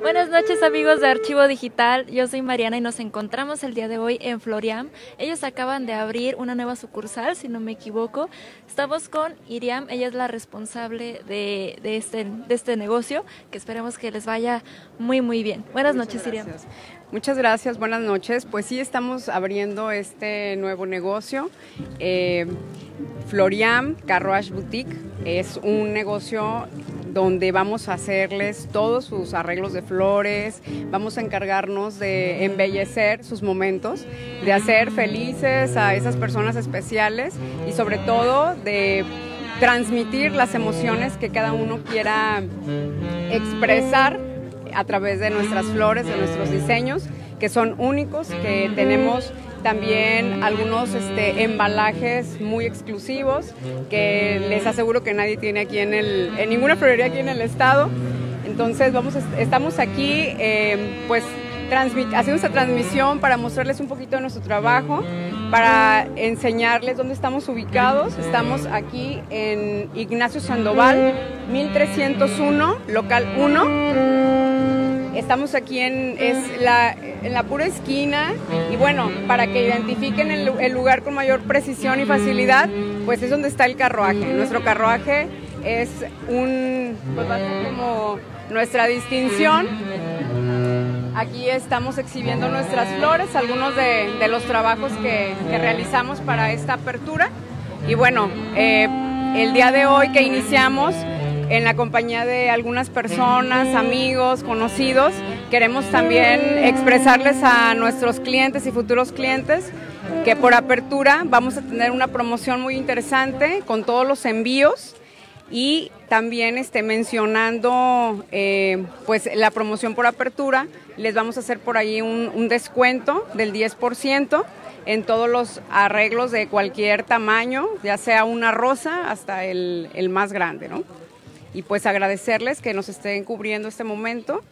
Buenas noches amigos de Archivo Digital, yo soy Mariana y nos encontramos el día de hoy en Floriam. Ellos acaban de abrir una nueva sucursal, si no me equivoco. Estamos con Iriam, ella es la responsable de este negocio, que esperemos que les vaya muy bien. Buenas noches, Iriam. Muchas gracias, buenas noches. Pues sí, estamos abriendo este nuevo negocio. Floriam Carriage Boutique es un negocio donde vamos a hacerles todos sus arreglos de flores, vamos a encargarnos de embellecer sus momentos, de hacer felices a esas personas especiales y sobre todo de transmitir las emociones que cada uno quiera expresar a través de nuestras flores, de nuestros diseños, que son únicos, que tenemos también algunos embalajes muy exclusivos que les aseguro que nadie tiene aquí en ninguna florería aquí en el estado. Entonces estamos aquí pues haciendo esta transmisión para mostrarles un poquito de nuestro trabajo, para enseñarles dónde estamos ubicados. Estamos aquí en Ignacio Sandoval, 1301, local 1. Estamos aquí en la pura esquina y bueno, para que identifiquen el lugar con mayor precisión y facilidad, pues es donde está el carruaje. Nuestro carruaje es pues va a ser como nuestra distinción. Aquí estamos exhibiendo nuestras flores, algunos de los trabajos que realizamos para esta apertura. Y bueno, el día de hoy que iniciamos, en la compañía de algunas personas, amigos, conocidos, queremos también expresarles a nuestros clientes y futuros clientes que por apertura vamos a tener una promoción muy interesante con todos los envíos y también mencionando pues la promoción por apertura. Les vamos a hacer por ahí un descuento del 10% en todos los arreglos de cualquier tamaño, ya sea una rosa hasta el más grande, ¿no? Y pues agradecerles que nos estén cubriendo este momento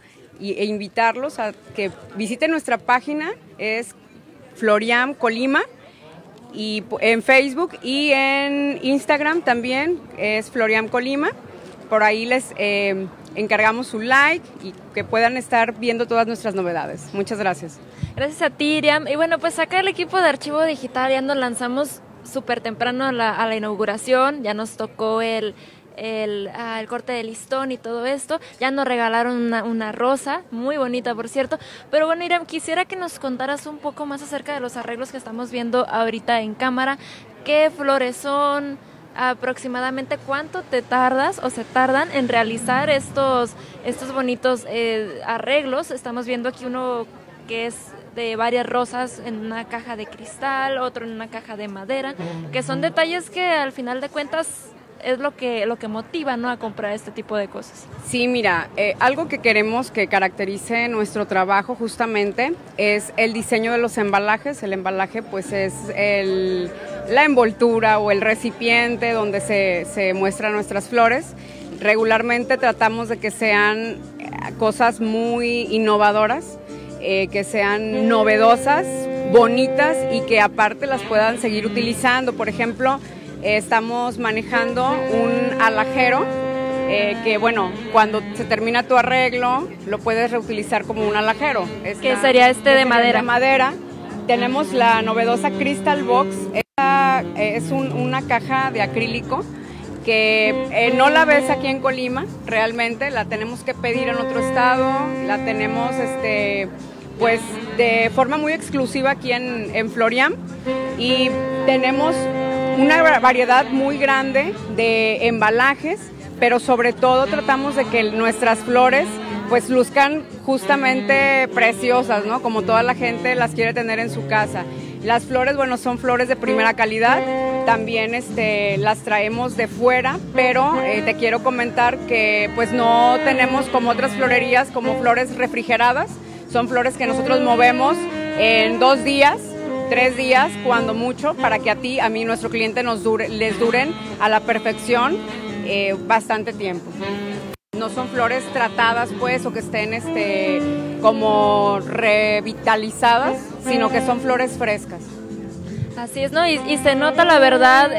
e invitarlos a que visiten nuestra página, es Floriam Colima, y en Facebook y en Instagram también es Floriam Colima. Por ahí les encargamos su like y que puedan estar viendo todas nuestras novedades. Muchas gracias. Gracias a ti, Iriam. Y bueno, pues acá el equipo de Archivo Digital ya nos lanzamos súper temprano a la inauguración, ya nos tocó el corte de listón y todo esto. Ya nos regalaron una rosa muy bonita, por cierto. Pero bueno, Iriam, quisiera que nos contaras un poco más acerca de los arreglos que estamos viendo ahorita en cámara. ¿Qué flores son? ¿Aproximadamente cuánto te tardas o se tardan en realizar estos bonitos arreglos? Estamos viendo aquí uno que es de varias rosas en una caja de cristal, otro en una caja de madera, que son detalles que al final de cuentas es lo que motiva, ¿no?, a comprar este tipo de cosas. Sí, mira, algo que queremos que caracterice nuestro trabajo justamente es el diseño de los embalajes. El embalaje pues es la envoltura o el recipiente donde se muestran nuestras flores. Regularmente tratamos de que sean cosas muy innovadoras, que sean novedosas, bonitas y que aparte las puedan seguir utilizando. Por ejemplo, estamos manejando un alhajero que, bueno, cuando se termina tu arreglo lo puedes reutilizar como un alhajero. ¿Qué sería de madera? De madera. Tenemos la novedosa Crystal Box. Esta es una caja de acrílico que no la ves aquí en Colima, realmente la tenemos que pedir en otro estado, la tenemos pues de forma muy exclusiva aquí en Floriam, y tenemos una variedad muy grande de embalajes, pero sobre todo tratamos de que nuestras flores pues luzcan justamente preciosas, ¿no?, como toda la gente las quiere tener en su casa. Las flores, bueno, son flores de primera calidad, también las traemos de fuera, pero te quiero comentar que pues no tenemos como otras florerías, como flores refrigeradas. Son flores que nosotros movemos en 2 días, 3 días, cuando mucho, para que a ti, a mí, nuestro cliente les duren a la perfección bastante tiempo. No son flores tratadas, pues, o que estén como revitalizadas, sino que son flores frescas. Así es, ¿no? Y se nota, la verdad,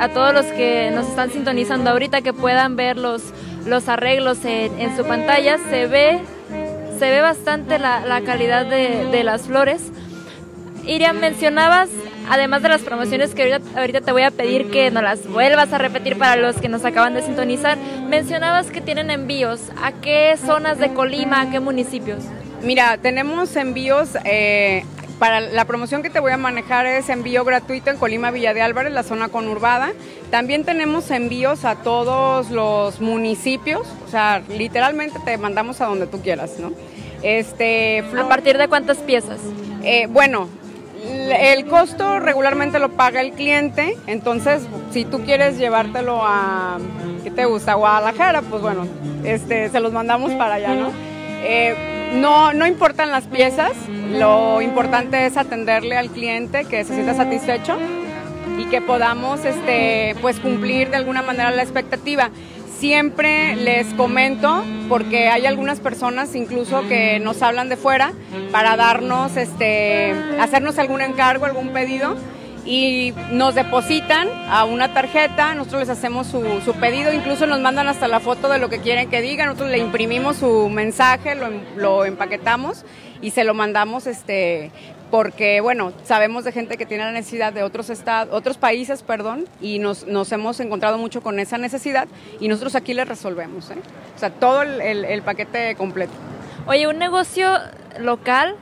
a todos los que nos están sintonizando ahorita, que puedan ver los arreglos en su pantalla, se ve se ve bastante la calidad de las flores. Iriam, mencionabas, además de las promociones que ahorita te voy a pedir que nos las vuelvas a repetir para los que nos acaban de sintonizar, mencionabas que tienen envíos. ¿A qué zonas de Colima, a qué municipios? Mira, tenemos envíos, para la promoción que te voy a manejar es envío gratuito en Colima, Villa de Álvarez, la zona conurbada. También tenemos envíos a todos los municipios, o sea, literalmente te mandamos a donde tú quieras, ¿no? ¿A partir de cuántas piezas? Bueno, el costo regularmente lo paga el cliente, entonces si tú quieres llevártelo a, ¿qué te gusta?, Guadalajara, pues bueno, se los mandamos para allá, ¿no? No importan las piezas, lo importante es atenderle al cliente, que se sienta satisfecho y que podamos pues cumplir de alguna manera la expectativa. Siempre les comento, porque hay algunas personas incluso que nos hablan de fuera para darnos, hacernos algún encargo, algún pedido, y nos depositan a una tarjeta, nosotros les hacemos su pedido, incluso nos mandan hasta la foto de lo que quieren que digan, nosotros le imprimimos su mensaje, lo empaquetamos y se lo mandamos, porque bueno, sabemos de gente que tiene la necesidad de otros países, perdón, y nos hemos encontrado mucho con esa necesidad y nosotros aquí les resolvemos, ¿eh? O sea, todo el paquete completo. Oye, un negocio local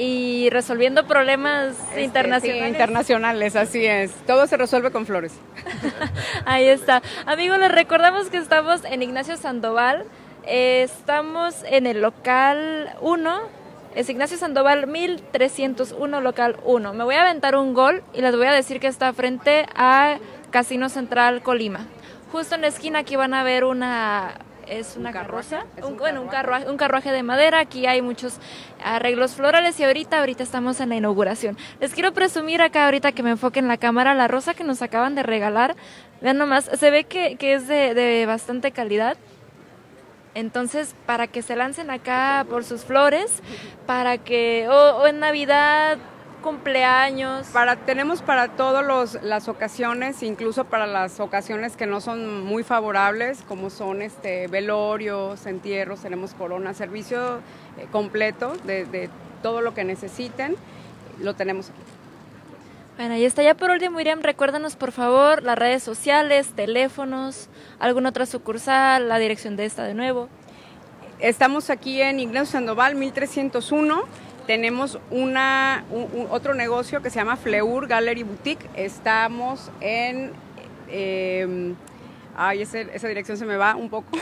y resolviendo problemas internacionales. Sí, internacionales, así es. Todo se resuelve con flores. Ahí está. Amigos, les recordamos que estamos en Ignacio Sandoval, estamos en el local 1, es Ignacio Sandoval 1301, local 1. Me voy a aventar un gol y les voy a decir que está frente a Casino Central Colima. Justo en la esquina aquí van a ver un carruaje de madera. Aquí hay muchos arreglos florales y ahorita estamos en la inauguración. Les quiero presumir acá, ahorita que me enfoque en la cámara, la rosa que nos acaban de regalar. Vean nomás, se ve que es de bastante calidad. Entonces, para que se lancen acá por sus flores, para que o en Navidad, cumpleaños. Tenemos para todas las ocasiones, incluso para las ocasiones que no son muy favorables, como son velorios, entierros, tenemos corona, servicio completo de todo lo que necesiten, lo tenemos aquí. Bueno, ahí está. Ya por último, Miriam, recuérdanos por favor las redes sociales, teléfonos, alguna otra sucursal, la dirección de esta de nuevo. Estamos aquí en Ignacio Sandoval 1301. Tenemos otro negocio que se llama Fleur Gallery Boutique. Estamos en... esa dirección se me va un poco,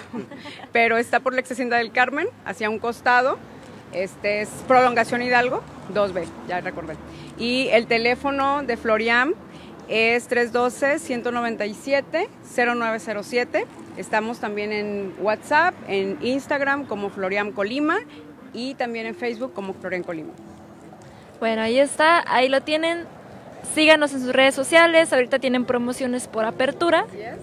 pero está por la ex Hacienda del Carmen, hacia un costado. Este es Prolongación Hidalgo, 2B, ya recordé. Y el teléfono de Floriam es 312-197-0907. Estamos también en WhatsApp, en Instagram como Floriam Colima, y también en Facebook como Floriam Colima. Bueno, ahí está, ahí lo tienen. Síganos en sus redes sociales, ahorita tienen promociones por apertura. Así es.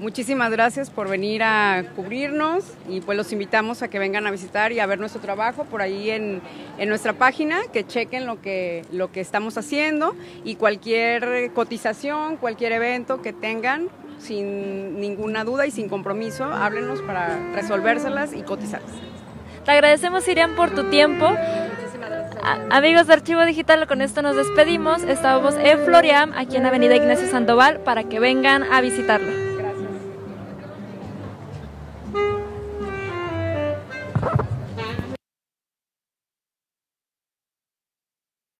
Muchísimas gracias por venir a cubrirnos y pues los invitamos a que vengan a visitar y a ver nuestro trabajo por ahí en nuestra página, que chequen lo que estamos haciendo y cualquier cotización, cualquier evento que tengan, sin ninguna duda y sin compromiso, háblenos para resolvérselas y cotizarlas. Te agradecemos, Iriam, por tu tiempo. Muchísimas gracias. Amigos de Archivo Digital, con esto nos despedimos. Estábamos en Floriam, aquí en la avenida Ignacio Sandoval, para que vengan a visitarla.